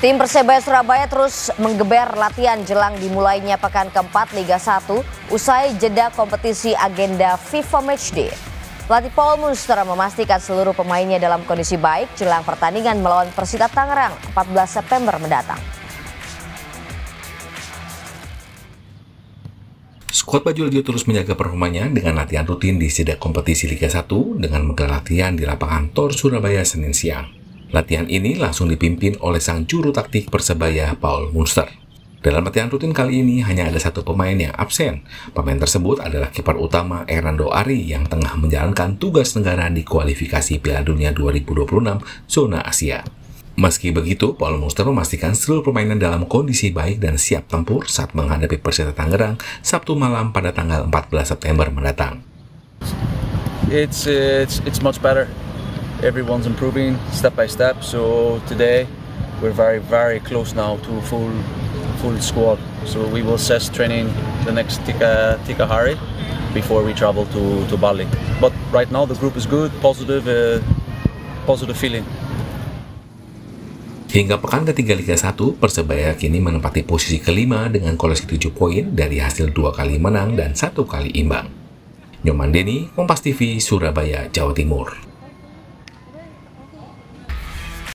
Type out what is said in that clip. Tim Persebaya Surabaya terus menggeber latihan jelang dimulainya pekan keempat Liga 1 usai jeda kompetisi agenda FIFA Matchday. Pelatih Paul Munster memastikan seluruh pemainnya dalam kondisi baik jelang pertandingan melawan Persita Tangerang 14 September mendatang. Skuad Bajul Ijo terus menjaga performanya dengan latihan rutin di jeda kompetisi Liga 1 dengan menggelar latihan di lapangan Thor Surabaya Senin siang. Latihan ini langsung dipimpin oleh sang juru taktik Persebaya, Paul Munster. Dalam latihan rutin kali ini hanya ada satu pemain yang absen. Pemain tersebut adalah kiper utama Ernando Ari yang tengah menjalankan tugas negara di kualifikasi Piala Dunia 2026 Zona Asia. Meski begitu, Paul Munster memastikan seluruh permainan dalam kondisi baik dan siap tempur saat menghadapi Persita Tangerang Sabtu malam pada tanggal 14 September mendatang. It's much better. Everyone's improving step by step, so today we're very close now to a full squad, so we will cease training the next Tikahari before we travel to Bali, but right now the group is good, positive feeling. Hingga pekan ketiga Liga 1, Persebaya kini menempati posisi kelima dengan koleksi 7 poin dari hasil 2 kali menang dan 1 kali imbang. Nyoman Deni, Kompas TV, Surabaya, Jawa Timur.